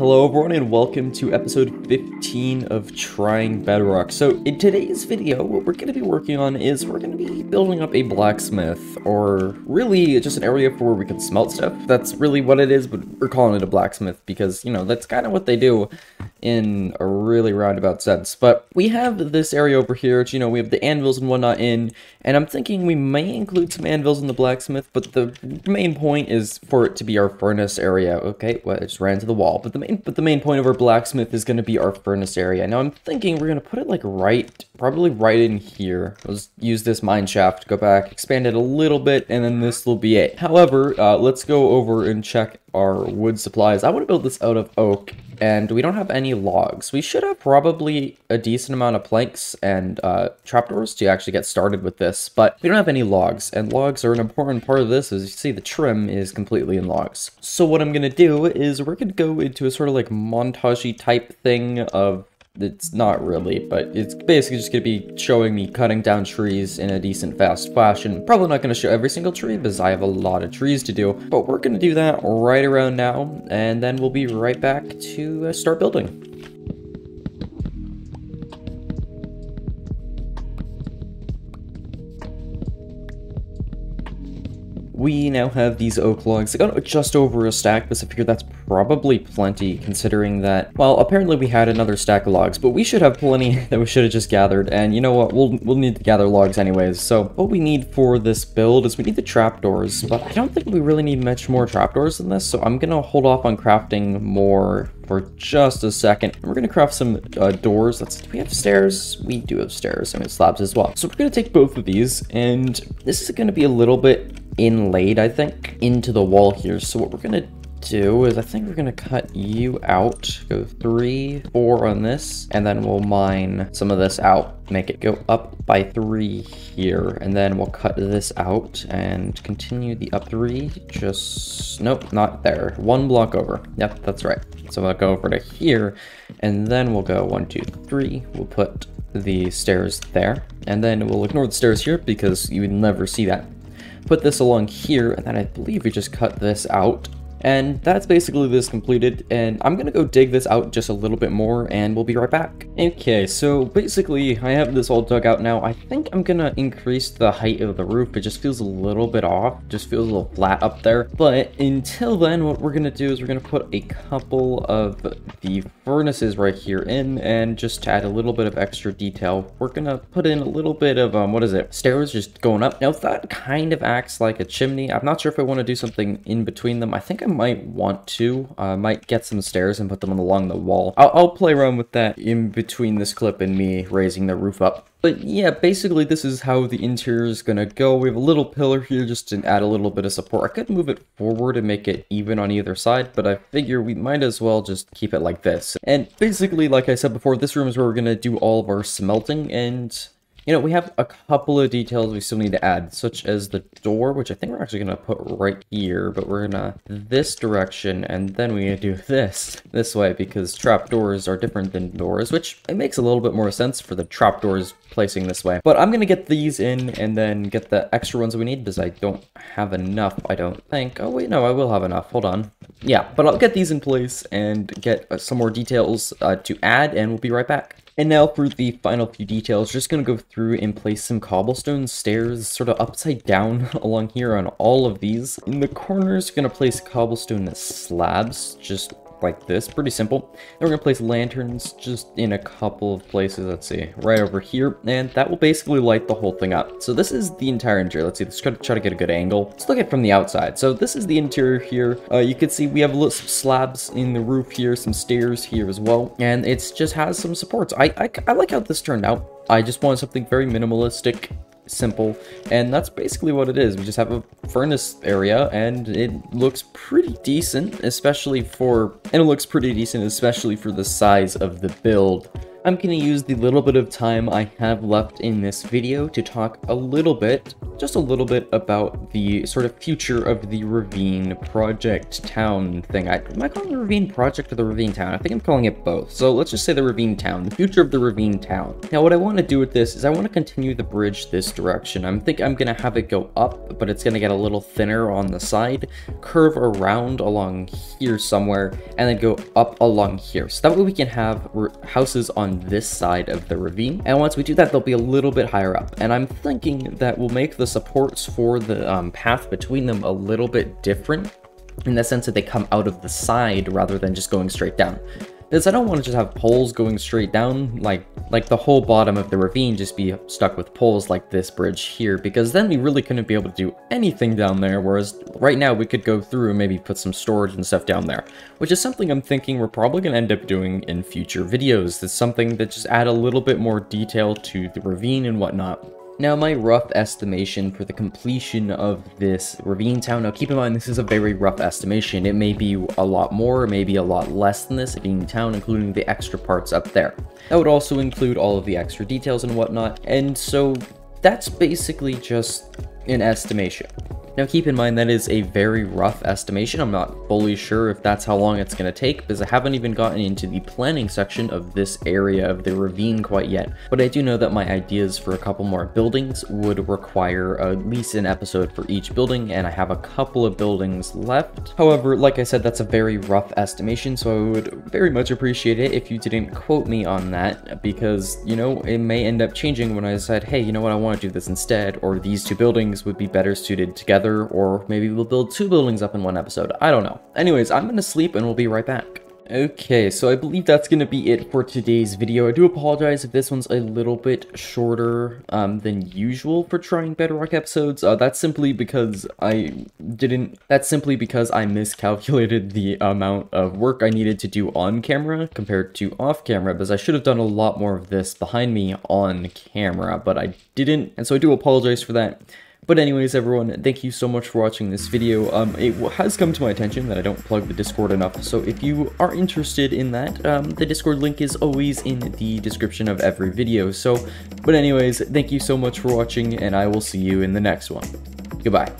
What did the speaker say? Hello everyone and welcome to episode 15 of Trying Bedrock. So in today's video, what we're going to be working on is we're going to be building up a blacksmith, or really just an area for where we can smelt stuff. That's really what it is, but we're calling it a blacksmith because, you know, that's kind of what they do in a really roundabout sense. But we have this area over here, you know, we have the anvils and whatnot in, and I'm thinking we may include some anvils in the blacksmith, but the main point is for it to be our furnace area. Okay, well, I just ran into the wall, but the main point of our blacksmith is going to be our furnace area. Now I'm thinking we're going to put it like right in here. Let's use this mine shaft, go back, expand it a little bit, and then this will be it. However, let's go over and check our wood supplies. I want to build this out of oak, and we don't have any logs. We should have probably a decent amount of planks and trapdoors to actually get started with this, but we don't have any logs, and logs are an important part of this. As you see, the trim is completely in logs. So what I'm going to do is we're going to go into a sort of like montage-y type thing of, it's not really, but it's basically just going to be showing me cutting down trees in a decent fast fashion. Probably not going to show every single tree because I have a lot of trees to do, but we're going to do that right around now, and then we'll be right back to start building. We now have these oak logs. I got just over a stack, but I figure that's probably plenty considering that, well, apparently we had another stack of logs, but we should have plenty that we should have just gathered, and you know what, we'll need to gather logs anyways. So what we need for this build is we need the trapdoors, but I don't think we really need much more trapdoors than this, so I'm gonna hold off on crafting more for just a second. We're gonna craft some doors. Do we have stairs? We do have stairs, and we have slabs as well. So we're gonna take both of these, and this is gonna be a little bit inlaid, I think, into the wall here. So what we're gonna do is I think we're gonna cut you out, go 3, 4 on this, and then we'll mine some of this out, make it go up by 3 here, and then we'll cut this out and continue the up 3. Just nope, not there, 1 block over. Yep, that's right. So I'll go over to here, and then we'll go 1, 2, 3. We'll put the stairs there, and then we'll ignore the stairs here because you would never see that. Put this along here, and then I believe we just cut this out. And that's basically this completed, and I'm gonna go dig this out just a little bit more, and we'll be right back. Okay, so basically, I have this all dug out now. I think I'm gonna increase the height of the roof. It just feels a little bit off, just feels a little flat up there. But until then, what we're gonna do is we're gonna put a couple of the furnaces right here in, and just to add a little bit of extra detail, we're gonna put in a little bit of, what is it? Stairs just going up. Now, that kind of acts like a chimney. I'm not sure if I wanna do something in between them. I think I might want to. I might get some stairs and put them along the wall. I'll play around with that in between this clip and me raising the roof up. But yeah, basically this is how the interior is gonna go. We have a little pillar here just to add a little bit of support. I could move it forward and make it even on either side, but I figure we might as well just keep it like this. And basically, like I said before, this room is where we're gonna do all of our smelting, and you know, we have a couple of details we still need to add, such as the door, which I think we're actually going to put right here, but we're going to this direction, and then we're going to do this way, because trapdoors are different than doors, which it makes a little bit more sense for the trapdoors placing this way. But I'm going to get these in, and then get the extra ones we need, because I don't have enough, I don't think. Oh wait, no, I will have enough, hold on. Yeah, but I'll get these in place, and get some more details to add, and we'll be right back. And now for the final few details, just going to go through and place some cobblestone stairs sort of upside down along here on all of these. In the corners, going to place cobblestone slabs, just like this, pretty simple. Then we're going to place lanterns just in a couple of places, let's see, right over here, and that will basically light the whole thing up. So this is the entire interior. Let's see, let's try to get a good angle. Let's look at it from the outside. So this is the interior here. You can see we have some slabs in the roof here, some stairs here as well, and it just has some supports. I like how this turned out. I just wanted something very minimalistic, simple, and that's basically what it is. We just have a furnace area, and it looks pretty decent, especially for the size of the build. I'm going to use the little bit of time I have left in this video to talk a little bit, just a little bit, about the sort of future of the Ravine Project Town thing. Am I calling it Ravine Project or the Ravine Town? I think I'm calling it both. So let's just say the Ravine Town, the future of the Ravine Town. Now what I want to do with this is I want to continue the bridge this direction. I think I'm going to have it go up, but it's going to get a little thinner on the side, curve around along here somewhere, and then go up along here. So that way we can have houses on this side of the ravine. And once we do that, they'll be a little bit higher up. And I'm thinking that we'll make the supports for the path between them a little bit different, in the sense that they come out of the side rather than just going straight down. Because I don't want to just have poles going straight down, like the whole bottom of the ravine just be stuck with poles like this bridge here, because then we really couldn't be able to do anything down there, whereas right now we could go through and maybe put some storage and stuff down there, which is something I'm thinking we're probably going to end up doing in future videos. It's something that just adds a little bit more detail to the ravine and whatnot. Now, my rough estimation for the completion of this Ravine Town, now keep in mind this is a very rough estimation, it may be a lot more, maybe a lot less than this Ravine Town, including the extra parts up there. That would also include all of the extra details and whatnot, and so that's basically just an estimation. Now keep in mind that is a very rough estimation. I'm not fully sure if that's how long it's going to take, because I haven't even gotten into the planning section of this area of the ravine quite yet, but I do know that my ideas for a couple more buildings would require at least an episode for each building, and I have a couple of buildings left. However, like I said, that's a very rough estimation, so I would very much appreciate it if you didn't quote me on that, because, you know, it may end up changing when I decide, hey, you know what, I want to do this instead, or these two buildings would be better suited together, or maybe we'll build two buildings up in one episode. I don't know. Anyways, I'm gonna sleep and we'll be right back. Okay, so I believe that's gonna be it for today's video. I do apologize if this one's a little bit shorter than usual for Trying Bedrock episodes. That's simply because I miscalculated the amount of work I needed to do on camera compared to off camera, because I should have done a lot more of this behind me on camera, but I didn't, and so I do apologize for that. But anyways, everyone, thank you so much for watching this video. It has come to my attention that I don't plug the Discord enough, so if you are interested in that, the Discord link is always in the description of every video. So, but anyways, thank you so much for watching, and I will see you in the next one. Goodbye.